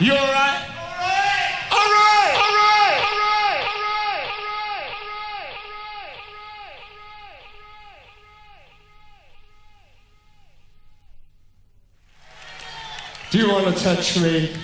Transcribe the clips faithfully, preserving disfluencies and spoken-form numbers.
You all right? All right. All right. All right. All right. All right. Do you want to touch me?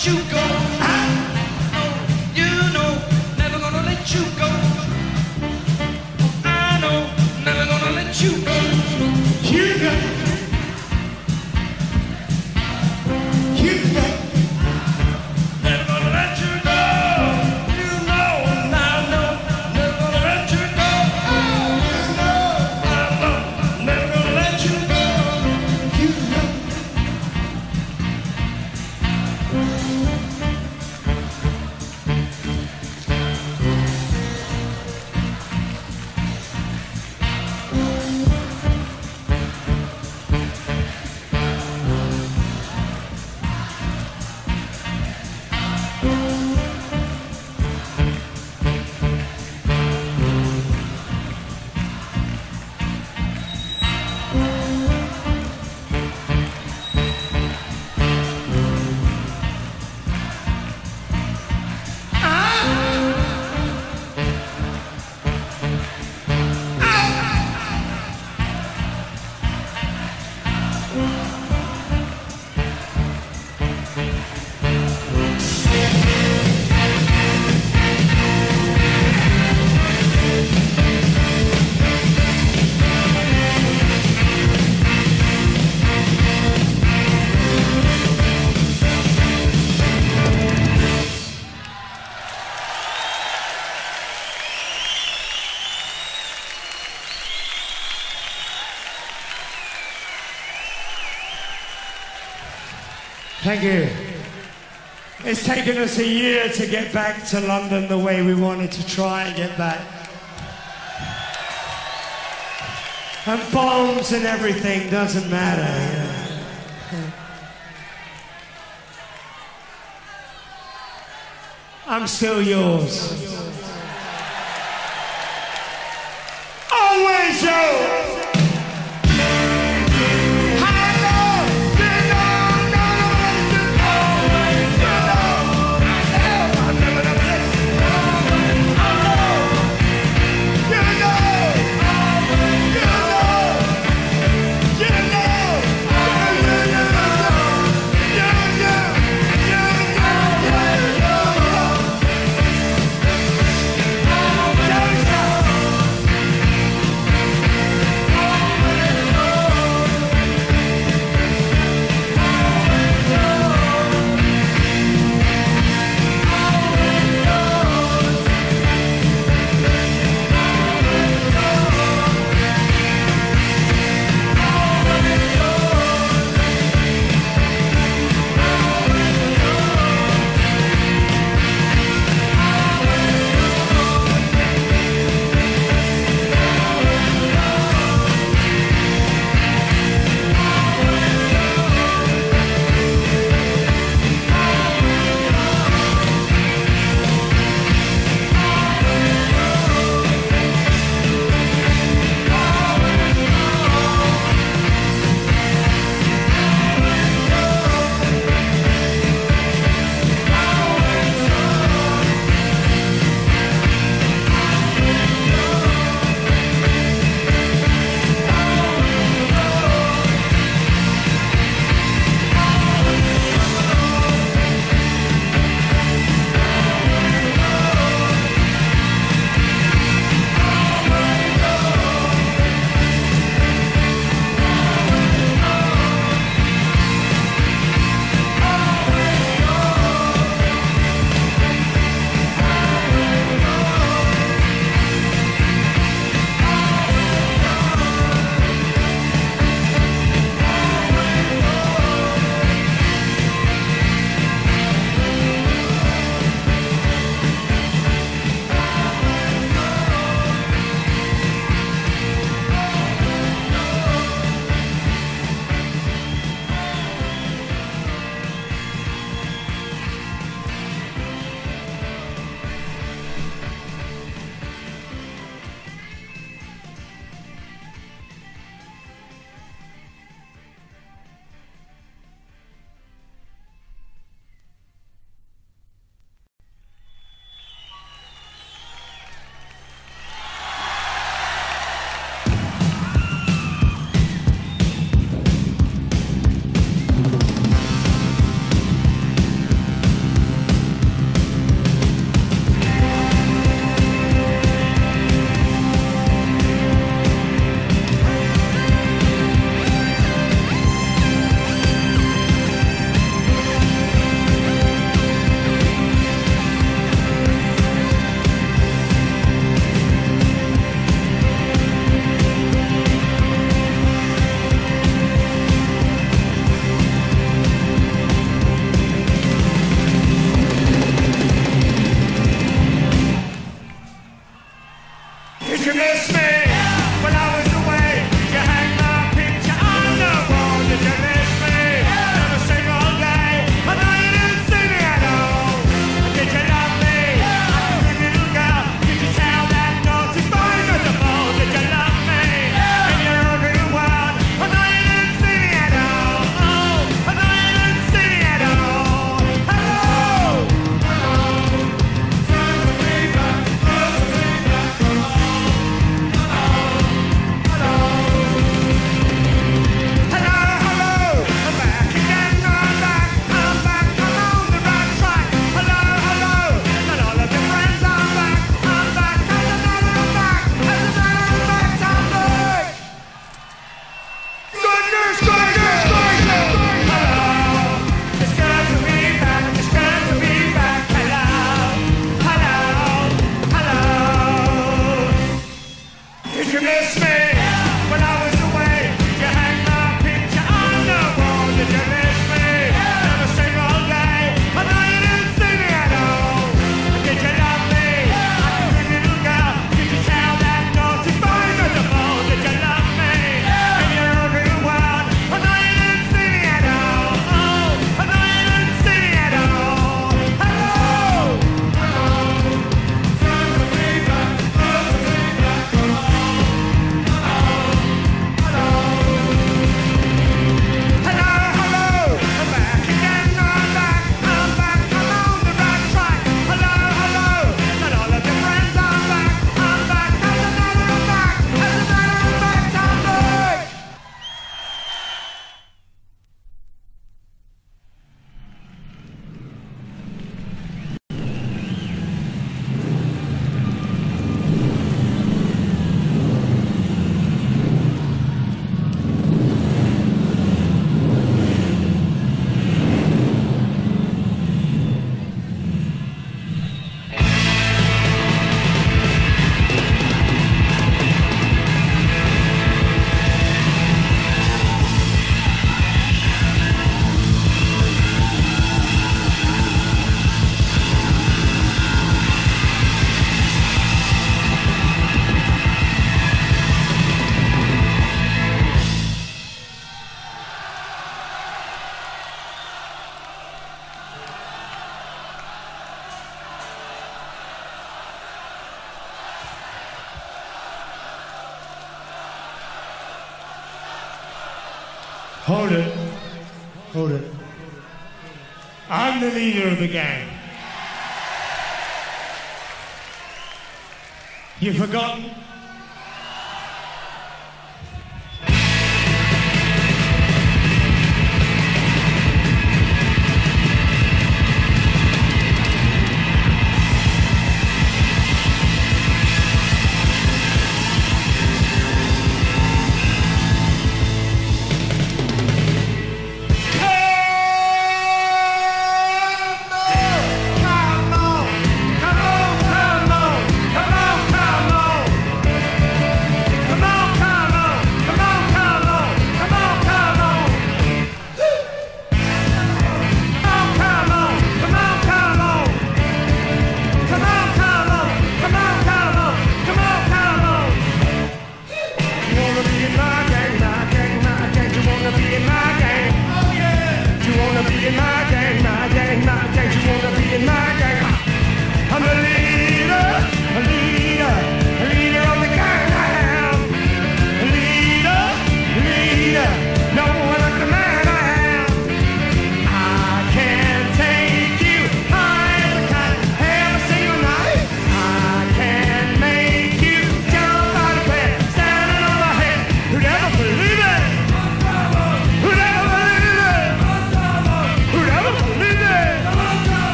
let you go. I know, you know, never gonna let you go. I know, never gonna let you go. You know, you know, never gonna let you go. You know, I know, never gonna let you go. You know, I know, never gonna let you go. You know. Thank you. It's taken us a year to get back to London the way we wanted to try and get back. And bombs and everything doesn't matter. You know. I'm still yours. Always yours. Hold it. Hold it. I'm the leader of the gang. You've forgotten?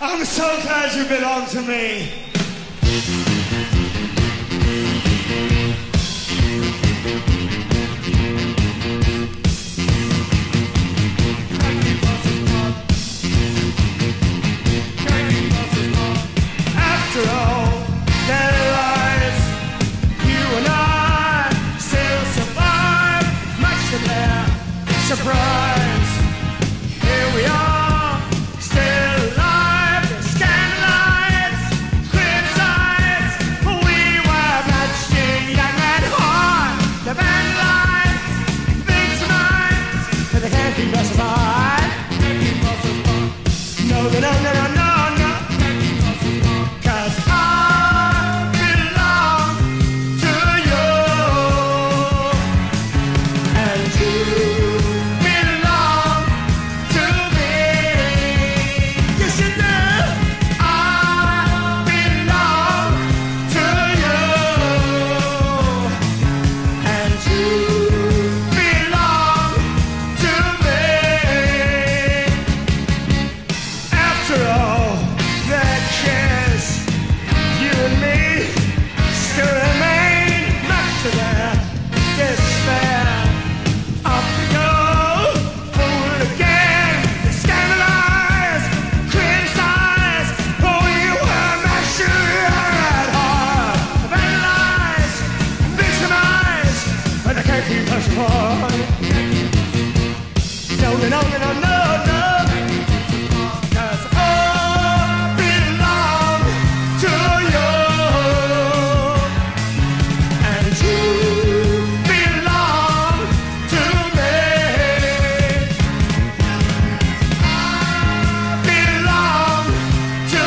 I'm so glad you belong to me. After all that lies, you and I still survive. Much to their surprise, here we are. Still alive, scan lights, crib sides. apart. No, no, no, no, no, no. 'Cause I belong to you, and you belong to me. I belong to you.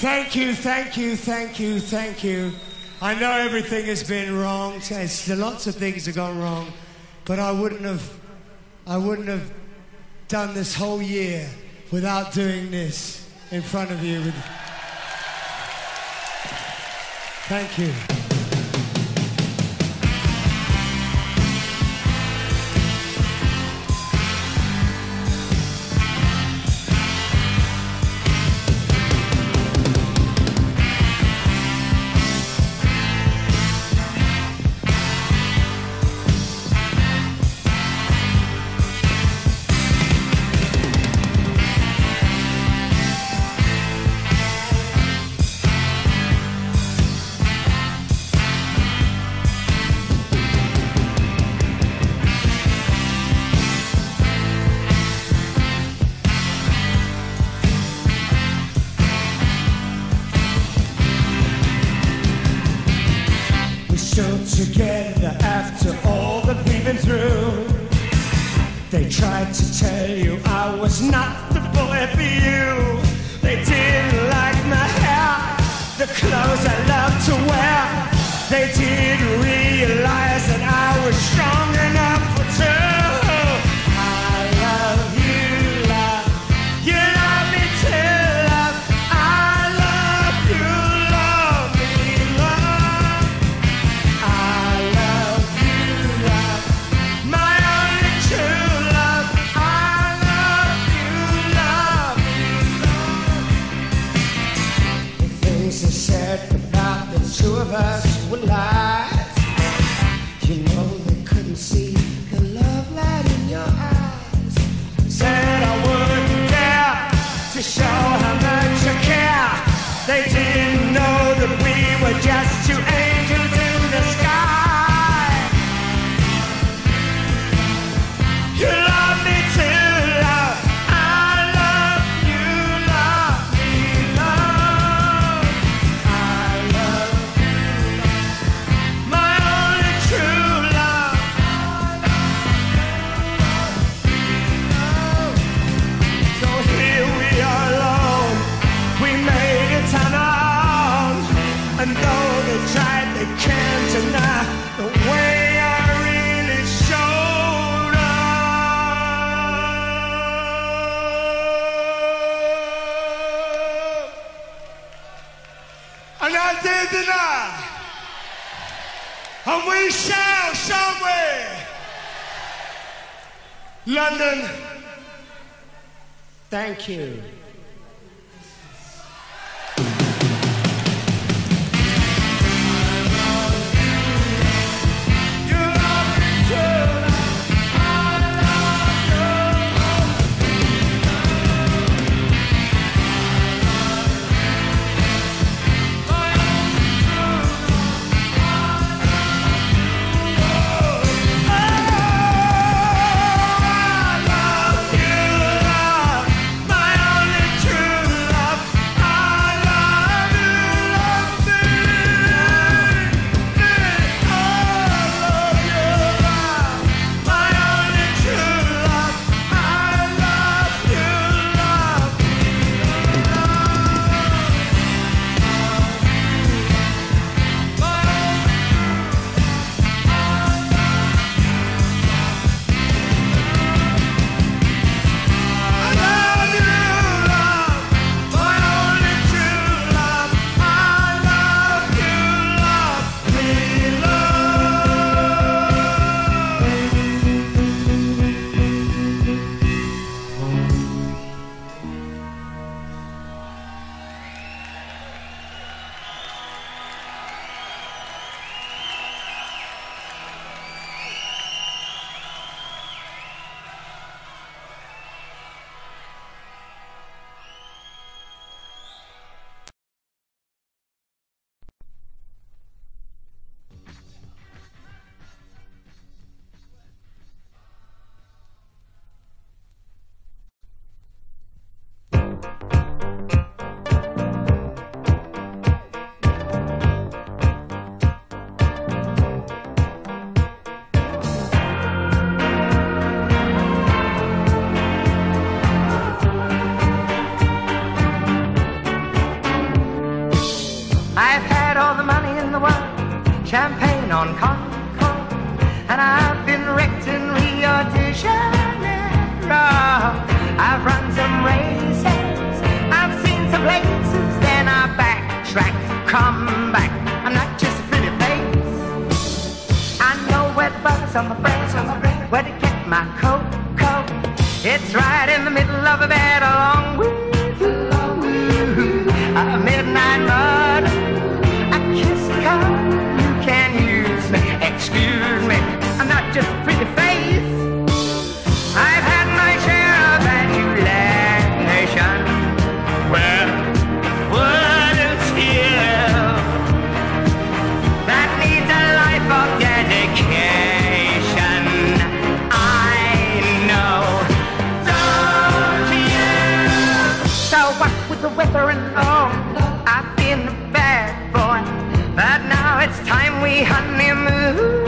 Thank you, thank you, thank you, thank you. I know everything has been wrong. It's, lots of things have gone wrong, but I wouldn't have, I wouldn't have done this whole year without doing this in front of you. Thank you. Strong enough for two. I love you. deny. And we shall somewhere. London, thank you. Champagne on Concord, and I've been wrecked in Rio de Janeiro. I've run some races, I've seen some places, then I backtrack, come back. I'm not just a pretty face. I know where the buttons on my brains, on my brain, where to get my cocoa. It's right in the middle of a bed along with, along with a midnight murder, a kiss come. Excuse me, I'm not just a pretty face. I've had my share of adulation. Well, what a skill that needs a life of dedication. I know, don't you? So what with the weather and all, I've been a bad boy, but now it's time we honeymoon.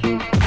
Thank you.